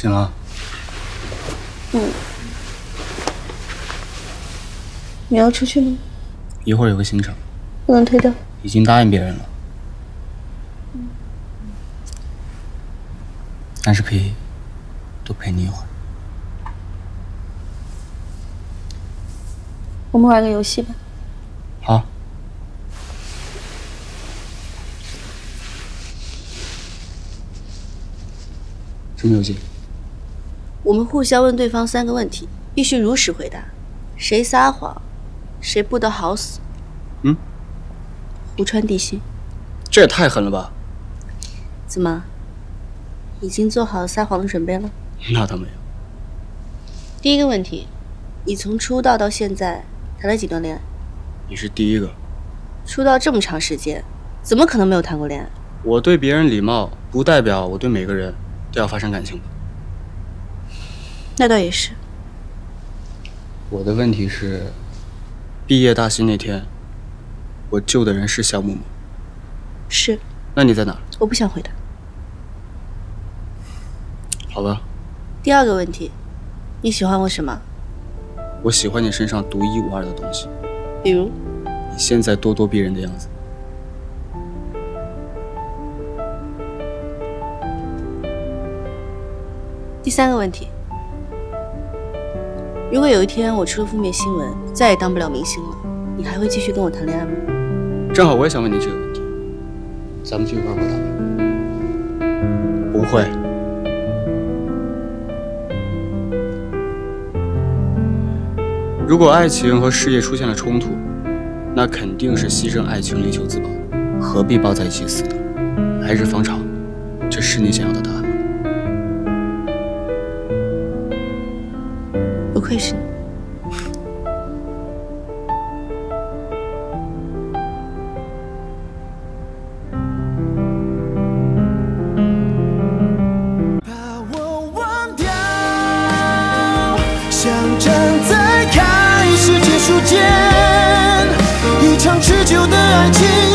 醒了？嗯。你要出去吗？一会儿有个行程，不能推掉。已经答应别人了，但是可以多陪你一会儿。我们玩个游戏吧。好。 什么游戏？我们互相问对方三个问题，必须如实回答。谁撒谎，谁不得好死。嗯。胡川地心。这也太狠了吧！怎么，已经做好撒谎的准备了？那倒没有。第一个问题，你从出道到现在谈了几段恋爱？你是第一个。出道这么长时间，怎么可能没有谈过恋爱？我对别人礼貌，不代表我对每个人。 都要发生感情吧？那倒也是。我的问题是，毕业大戏那天，我救的人是夏木木。是。那你在哪？我不想回答。好吧。第二个问题，你喜欢我什么？我喜欢你身上独一无二的东西。比如？你现在咄咄逼人的样子。 第三个问题：如果有一天我出了负面新闻，再也当不了明星了，你还会继续跟我谈恋爱吗？正好我也想问你这个问题，咱们去一块儿回答吧。不会。如果爱情和事业出现了冲突，那肯定是牺牲爱情力求自保，何必抱在一起死的？来日方长，这是你想要的答案。 不愧是你。把我忘掉，想站在开始结束间，一场持久的爱情。